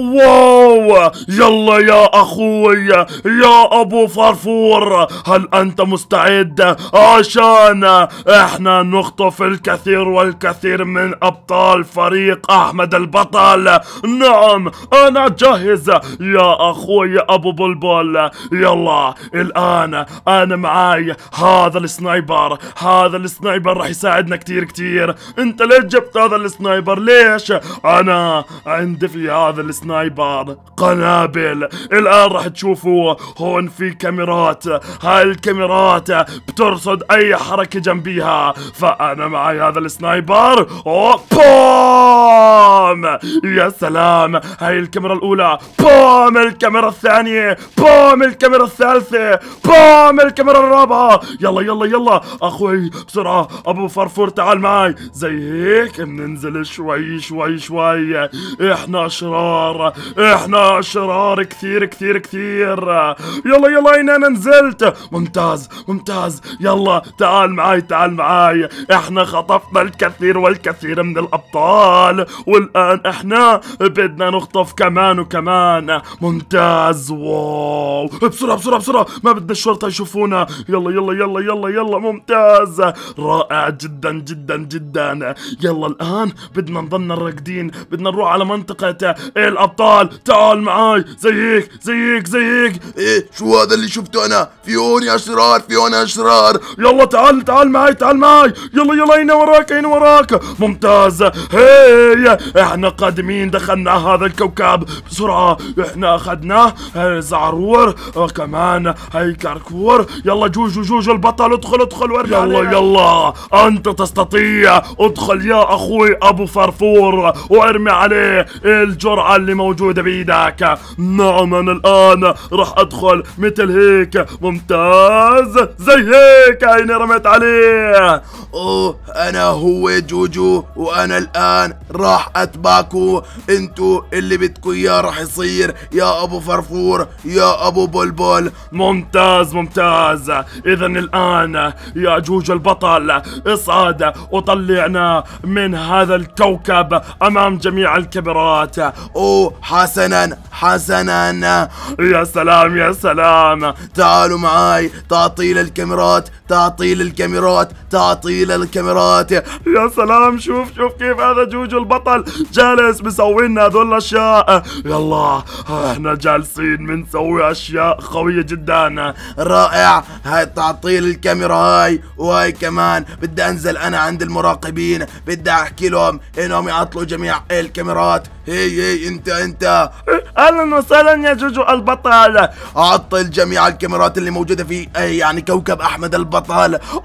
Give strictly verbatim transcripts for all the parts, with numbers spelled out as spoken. واو، يلا يا اخوي يا ابو فرفور، هل انت مستعد عشان احنا نخطف الكثير والكثير من ابطال فريق احمد البطل؟ نعم انا جاهز يا اخوي ابو بلبل. يلا الان انا معاي هذا السنايبر، هذا السنايبر راح يساعدنا كتير كتير. انت ليه جبت هذا السنايبر؟ ليش؟ انا عندي في هذا السنايبر قنابل. الان راح تشوفوا هون في كاميرات، هاي الكاميرات بترصد اي حركة جنبيها، فانا معي هذا السنايبر. بوم! يا سلام، هاي الكاميرا الاولى، بوم الكاميرا الثانية، بوم الكاميرا الثالثة، بوم الكاميرا الرابعة. يلا يلا يلا اخوي بسرعة، ابو فرفور تعال معي. زي هيك بننزل شوي شوي شوي. احنا اشرار، احنا اشرار كثير كثير كثير. يلا يلا هنا انا نزلت. ممتاز ممتاز، يلا تعال معي تعال معي. احنا خطفنا الكثير والكثير من الابطال، والان احنا بدنا نخطف كمان وكمان. ممتاز، واو، بسرعة بسرعة بسرعة، ما بدنا الشرطة يشوفونا. يلا يلا يلا يلا يلا، ممتاز، رائع جدا جدا جدا. يلا الان بدنا نضلنا راكدين، بدنا نروح على منطقة الابطال. تعال معاي، زي هيك زي هيك زي هيك. ايه شو هذا اللي شفته انا؟ في هون اشرار، في هون اشرار. يلا تعال تعال معاي تعال معاي. يلا يلا هنا وراك هنا وراك. ممتاز، هي احنا قادمين، دخلنا هذا الكوكب بسرعة. احنا اخذناه، زعرور كمان، هي كاركور. يلا جوجو جوجو البطل، ادخل ادخل ورجع. يلا علينا. يلا انت تستطيع، ادخل يا اخوي ابو فرفور وارمي عليه الجرعة اللي موجودة بايدك. نعم انا الان راح ادخل مثل هيك. ممتاز، زي هيك، هيني رميت عليه. اوه انا هو جوجو، وانا الان راح اتبعكو. انتو اللي بدكو اياه راح يصير يا ابو فرفور يا ابو بلبل. ممتاز ممتاز، اذا الان يا جوجو البطل اصعد وطلعنا من هذا الكوكب امام جميع الكاميرات. اوه حسنا حسنا، يا سلام يا سلام. تعالوا معاي، تعطيل الكاميرات تعطيل الكاميرات تعطيل الكاميرات. يا سلام، شوف شوف كيف هذا جوجو البطل جالس بيسوي لنا هذول الاشياء. يلا احنا جالسين بنسوي اشياء قوية جدا. رائع، هاي تعطيل الكاميرا هاي، وهاي كمان. بدي انزل انا عند المراقبين، بدي احكي لهم انهم يعطلوا جميع الكاميرات. هي هي انت انت اهلا وسهلا يا جوجو البطل. عطل جميع الكاميرات اللي موجودة في يعني كوكب احمد البطل.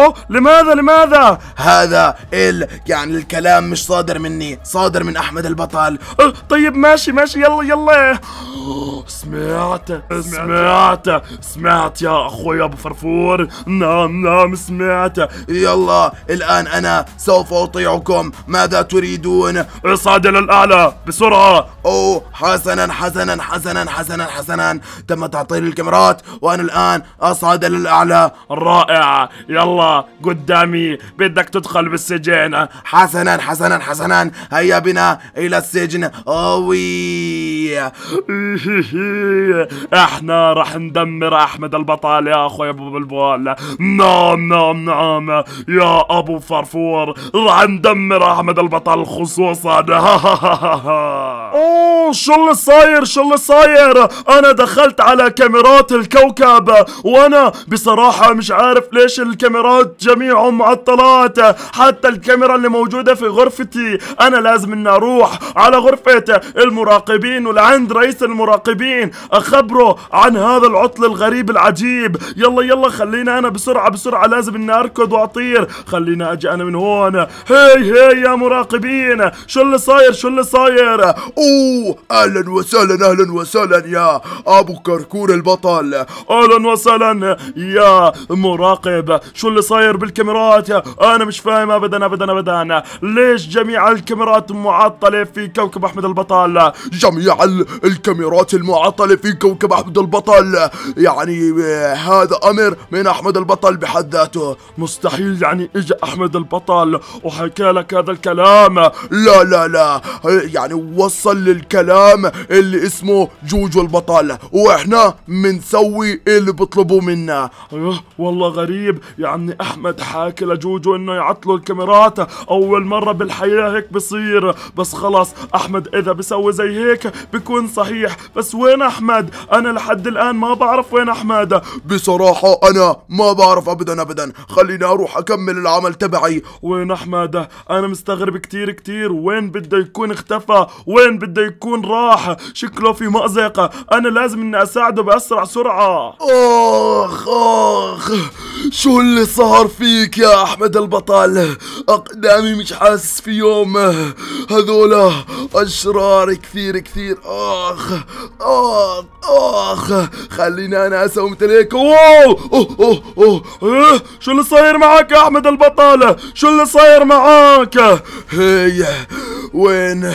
اوه لماذا لماذا؟ هذا ال يعني الكلام مش صادر مني، صادر من احمد البطل. طيب ماشي ماشي، يلا يلا. سمعت سمعت سمعت يا اخوي ابو فرفور. نعم نعم سمعت. يلا الان انا سوف اطيعكم، ماذا تريدون؟ اصعد الى الاعلى بسرعه. اوه حسنا حسنا حسنا حسنا حسنا، تم تعطيل الكاميرات وانا الان اصعد الى الاعلى. رائع، يلا قدامي، بدك تدخل بالسجن. حسنا حسنا حسنا، هيا بنا الى السجن. اوي احنا راح ندمر احمد البطل يا اخوي ابو بلبل. نعم نعم نعم يا ابو فرفور، راح ندمر احمد البطل خصوصا. اوه شو اللي صاير شو اللي صاير؟ انا دخلت على كاميرات الكوكب، وانا بصراحة مش عارف ليش الكاميرات جميعهم معطلات، حتى الكاميرا اللي موجودة في غرفتي. انا لازم اني اروح على غرفة المراقبين ولعند رئيس المراقبين اخبره عن هذا العطل الغريب العجيب. يلا يلا خلينا انا بسرعة بسرعة، لازم اني اركض واطير. خلينا اجي انا من هون. هي هي يا مراقبين، شو اللي صاير شو اللي صاير؟ اوه اهلا وسهلا اهلا وسهلا يا ابو كركور البطل. اهلا وسهلا يا مراقب، شو اللي صاير بالكاميرات؟ انا مش فاهم ابدا ابدا ابدا، ليش جميع الكاميرات معطلة في كوكب احمد البطل؟ جميع الكاميرات المعطلة في كوكب احمد البطل، يعني هذا امر من احمد البطل بحد ذاته. مستحيل يعني اجى احمد البطل وحكى لك هذا الكلام؟ لا لا لا، يعني وصل للكلام اللي اللي اسمه جوجو البطل، واحنا بنسوي اللي بيطلبوه منا. ايوه والله غريب، يعني احمد حاكي لجوجو انه يعطلوا الكاميرات، اول مرة بالحياة هيك بصير، بس خلاص احمد اذا بسوي زي هيك بكون صحيح. بس وين احمد؟ انا لحد الان ما بعرف وين احمد. بصراحة انا ما بعرف ابدا ابدا، خليني اروح اكمل العمل تبعي. وين احمد؟ انا مستغرب كتير كتير، وين بده يكون؟ اختفى. وين بده يكون راح؟ شكله في مأزقة، انا لازم اني اساعده باسرع سرعة. اخ اخ، شو اللي صار فيك يا احمد البطل؟ اقدامي مش حاسس في يومه، هذولا اشرار كثير كثير. اخ اخ اخ، خليني انا اسوي مثل هيك. اوه اوه اوه، إيه؟ شو اللي صاير معك يا احمد البطل؟ شو اللي صاير معك؟ هي وين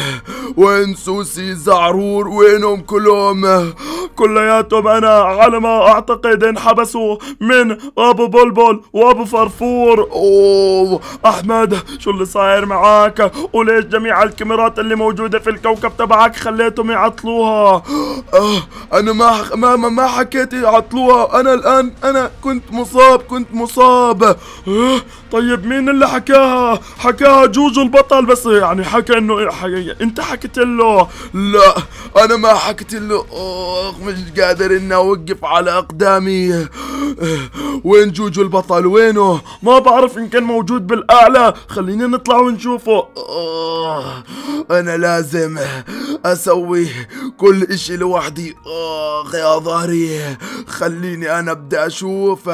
وين سوسي زعرور؟ وينهم كلهم؟ كلياتهم انا على ما اعتقد انحبسوا من ابو بلبل وابو فرفور. اوه احمد، شو اللي صاير معاك؟ وليش جميع الكاميرات اللي موجودة في الكوكب تبعك خليتهم يعطلوها؟ أه انا ما ما ما حكيت يعطلوها، انا الان انا كنت مصاب كنت مصاب. أه طيب مين اللي حكاها؟ حكاها جوجو البطل، بس يعني حكى انه حكي. انت حكيت له؟ لا انا ما حكيت له. اخ مش قادر اني اوقف على اقدامي. وين جوجو البطل؟ وينه؟ ما بعرف، ان كان موجود بالاعلى خلينا نطلع ونشوفه. آه انا لازم اسوي كل اشي لوحدي. اخ يا ظهري، خليني انا ابدا اشوف.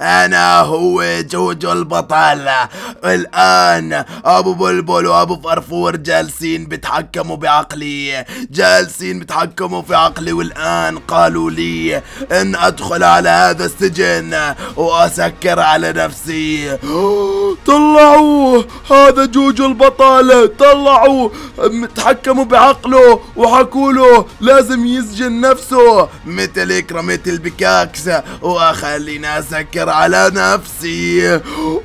انا هو جوجو البطل. الان ابو بلبل وابو فرفور جالسين بتحكموا بعقلي، جالسين بتحكموا في عقلي، والان قالوا لي ان ادخل على هذا السجن واسكر على نفسي. طلعوه، هذا جوجو البطل، طلعوا تحكموا بعقله وحكوا له لازم يسجن نفسه مثل كرمة البكاكس، وخلينا اسكر على نفسي.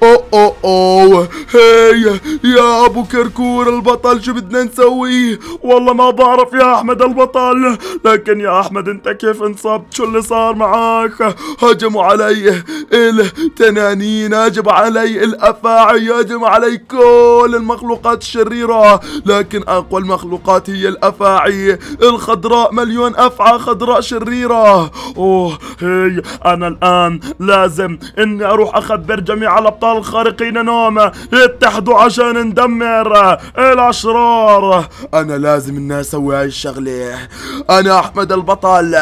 او او او هي يا ابو كركور البطل، شو بدنا نسوي؟ والله ما بعرف يا احمد البطل، لكن يا احمد انت كيف انصبت؟ شو اللي صار معاك؟ هجموا علي التنانين، هجم علي الافاعي، هجم علي كل المخلوقات الشريرة، لكن اقوى المخلوقات هي الافاعي الخضراء، مليون افعى خضراء شريرة. اوه هي انا الان لازم اني اروح اخبر جميع الابطال الخارقين نومة اتحدوا عشان ندمر الاشرار. انا لازم اني اسوي هاي الشغلة، انا احمد البطل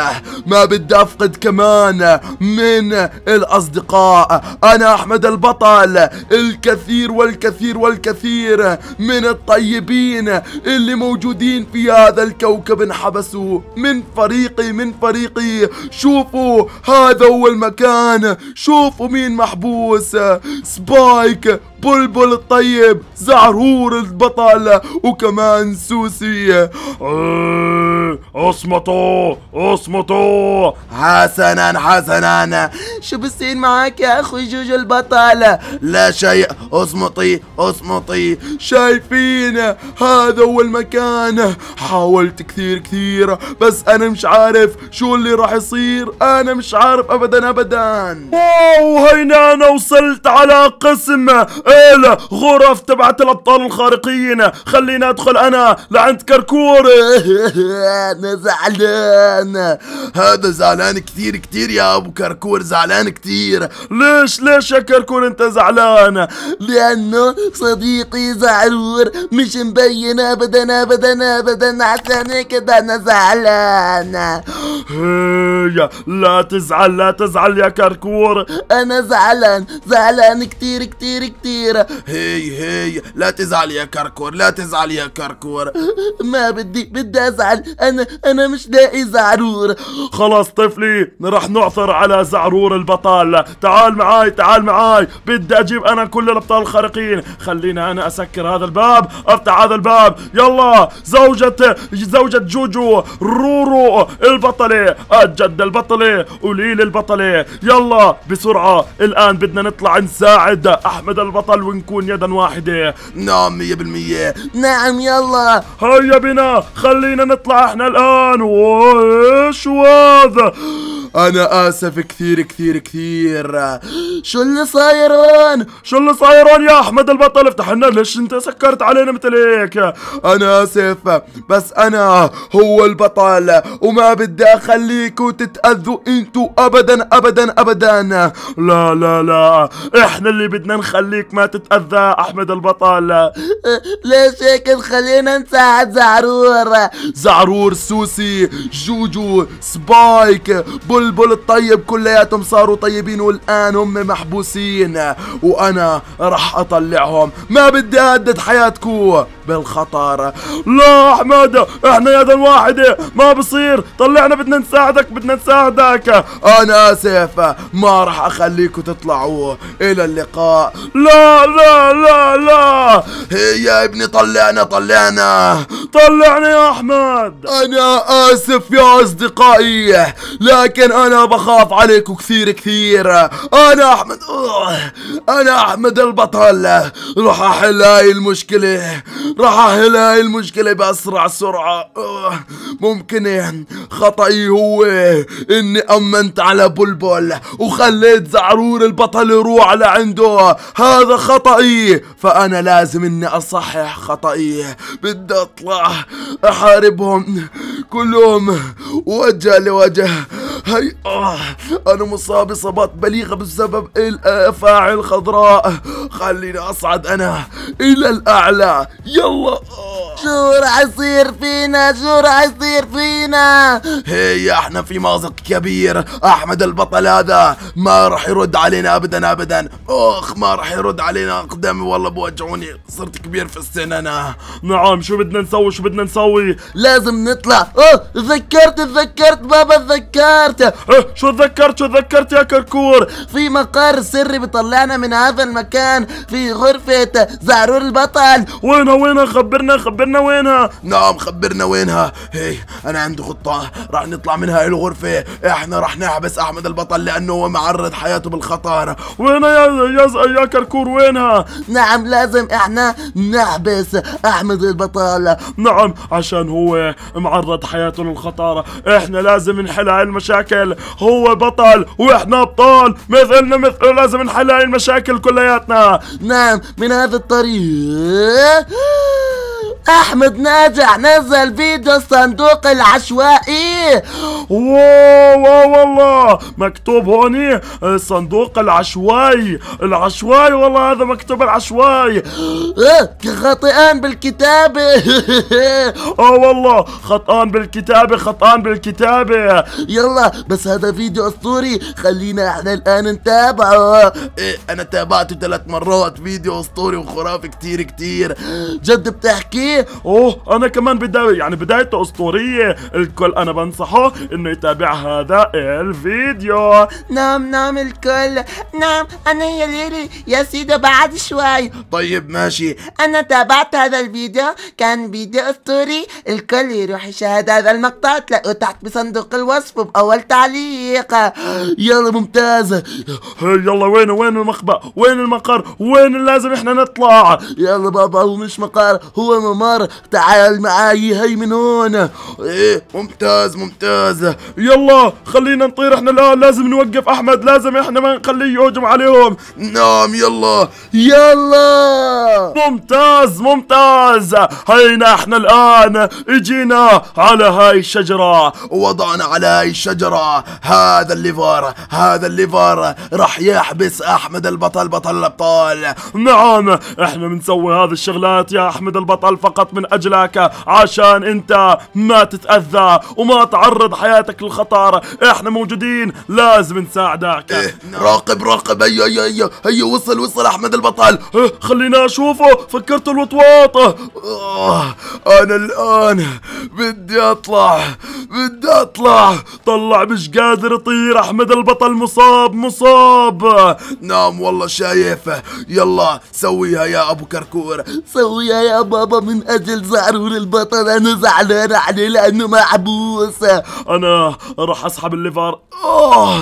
ما بدي افقد كمان من الاصدقاء، انا احمد البطل الكثير والكثير والكثير من الطيبين اللي موجودين في هذا الكوكب انحبسوا من فريقي من فريقي. شوفوا هذا هو المكان، شوفوا مين محبوس، سبايك، بلبل الطيب، زعرور البطل، وكمان سوسي. اصمتوا اصمتوا. حسنا حسنا، شو بصير معك يا اخوي جوجو البطل؟ لا شيء، اصمتي اصمتي. شايفين هذا هو المكان، حاولت كثير كثير بس انا مش عارف شو اللي راح يصير، انا مش عارف ابدا ابدا. واو، هينا انا وصلت على قسم الغرف تبعت الابطال الخارقين، خليني ادخل انا لعند كركور. انا زعلان، هذا زعلان كثير كثير يا ابو كركور، زعلان كثير. ليش ليش يا كركور انت زعلان؟ لانه صديقي زعرور مش مبين ابدا ابدا ابدا، عشان هيك انا زعلان. هيا لا تزعل لا تزعل يا كركور، انا زعلان زعلان كثير كثير كثير. هي هي لا تزعل يا كركور لا تزعل يا كركور. ما بدي بدي ازعل، انا انا مش لاقي زعرور. خلاص طفلي، رح نعثر على زعرور البطل، تعال معاي تعال معاي، بدي اجيب انا كل الابطال الخارقين. خلينا انا اسكر هذا الباب، افتح هذا الباب. يلا زوجة زوجة جوجو رورو البطل البطلة، أجد البطلة، قولي لي البطلة، يلا بسرعة، الآن بدنا نطلع نساعد أحمد البطل ونكون يدا واحدة. نعم مية بالمية، نعم يلا، هيا بنا، خلينا نطلع احنا الآن، وإيش هذا؟ أنا آسف كثير كثير كثير. شو اللي صاير هون؟ شو اللي صاير هون يا أحمد البطل؟ افتح لنا، ليش أنت سكرت علينا مثل هيك؟ أنا آسف، بس أنا هو البطل وما بدي أخليكوا تتأذوا أنتوا أبداً أبداً أبداً. لا لا لا، إحنا اللي بدنا نخليك ما تتأذى أحمد البطل. ليش هيك؟ خلينا نساعد زعرور، زعرور، سوسي، جوجو، سبايك، بول البلبل الطيب، كلياتهم صاروا طيبين والآن هم محبوسين، وأنا رح أطلعهم، ما بدي أهدد حياتكو بالخطر. لا أحمد، إحنا يدا واحدة، ما بصير، طلعنا، بدنا نساعدك بدنا نساعدك. أنا آسف، ما رح أخليكو تطلعوا، إلى اللقاء. لا لا لا لا، يا ابني طلعنا طلعنا طلعنا يا أحمد. أنا آسف يا أصدقائي، لكن أنا بخاف عليكم كثير كثير. أنا أحمد أنا أحمد البطل، رح أحل هاي المشكلة، رح أحل هاي المشكلة بأسرع سرعة ممكن. خطأي هو إني أمنت على بلبل وخليت زعرور البطل يروح لعنده، هذا خطأي، فأنا لازم إني أصحح خطأي. بدي أطلع أحاربهم كلهم وجه لوجه. هي آه أنا مصاب إصابات بليغة بسبب الأفاعي الخضراء. خليني أصعد أنا إلى الأعلى، يلا. آه. شو رح يصير فينا؟ شو رح يصير فينا؟ هي إحنا في مأزق كبير، أحمد البطل هذا ما رح يرد علينا أبدا أبدا. أخ، ما رح يرد علينا، أقدامي والله بوجعوني، صرت كبير في السن أنا. نعم، شو بدنا نسوي؟ شو بدنا نسوي؟ لازم نطلع. أه تذكرت تذكرت بابا، تذكرت. أه شو تذكرت؟ شو تذكرت يا كركور؟ في مقر سري بيطلعنا من هذا المكان، في غرفة زعرور البطل. وينها وينها؟ خبرنا خبرنا وينها. نعم خبرنا وينها. هي أنا عندي خطة، راح نطلع من هاي الغرفة، احنا راح نحبس أحمد البطل لأنه هو معرض حياته بالخطر. وينها يا يا يا كركور وينها؟ نعم لازم احنا نحبس أحمد البطل. نعم عشان هو معرض حياته للخطر، احنا لازم نحل هاي المشاكل. هو بطل واحنا ابطال، مثلنا مثله، لازم نحل هاي المشاكل كلياتنا. نعم من هذا الطريق. احمد ناجح نزل فيديو الصندوق العشوائي. واو واو والله، مكتوب هوني الصندوق العشوائي، العشوائي والله هذا مكتوب العشوائي. خطئان بالكتابة. اه والله خطئان بالكتابة، خطئان بالكتابة. يلا بس هذا فيديو اسطوري، خلينا احنا الان نتابعه. إيه انا تابعته ثلاث مرات، فيديو اسطوري وخرافي كتير كتير. جد بتحكي؟ اوه انا كمان بداية، يعني بدايته اسطورية، الكل انا بنصحه انه يتابع هذا الفيديو. نعم نعم الكل، نعم انا يا ليلي يا سيدة بعد شوي. طيب ماشي، انا تابعت هذا الفيديو، كان فيديو اسطوري، الكل يروح يشاهد هذا المقطع، تلاقوه تحت بصندوق الوصف وباول تعليق. يلا ممتاز، يلا وين وين المخبأ؟ وين المقر؟ وين لازم احنا نطلع؟ يلا بابا، هو مش مقر هو ممار. تعال معاي، هي من هون. ايه ممتاز ممتاز، يلا خلينا نطير احنا الان، لازم نوقف احمد، لازم احنا ما نخليه يهجم عليهم. نعم يلا يلا، ممتاز ممتاز. هينا احنا الان، اجينا على هاي الشجرة، وضعنا على هاي الشجرة هذا الليفر، هذا الليفر راح يحبس احمد البطل، بطل الابطال. نعم احنا بنسوي هذه الشغلات يا احمد البطل فقط من اجلك، عشان انت ما تتأذى وما تعرض حياتك للخطر. احنا موجودين، لازم نساعدك. إيه راقب راقب، هيا هيا هيا هيا، وصل وصل احمد البطل. إيه خلينا اشوفه، فكرت الوطواط. آه انا الان بدي اطلع، بدي اطلع، طلع مش قادر اطير. احمد البطل مصاب مصاب. نعم والله شايف. يلا سويها يا ابو كركور، سويها يا بابا من اجل زعرور البطل. انا زعلان عليه لانه محبوس. انا راح اسحب الليفر. اه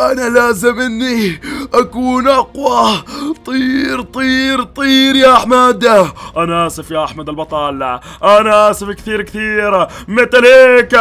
انا لازم اني اكون اقوى. طير طير طير يا احمد. انا اسف يا احمد البطل، انا اسف كثير كثير. مثل هيك.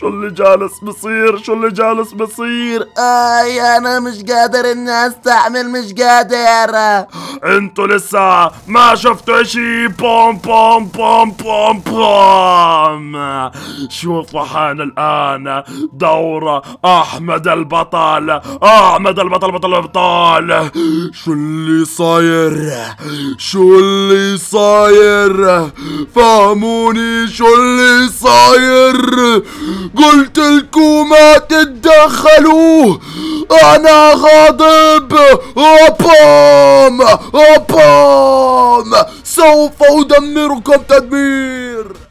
شو اللي جالس بصير؟ شو اللي جالس بصير؟ اي انا مش قادر اني استحمل، مش قادر. انتوا لسه ما شفتوا اشي. بوم بوم بوم بوم بوم. شوفوا حان الان دور احمد البطل. احمد البطل بطل الابطال. شو اللي صاير؟ شو اللي صاير؟ فهموني شو اللي صاير؟ قلت لكم ما تتدخلوا، انا غاضب. أبام أبام سوف ادمركم تدمير.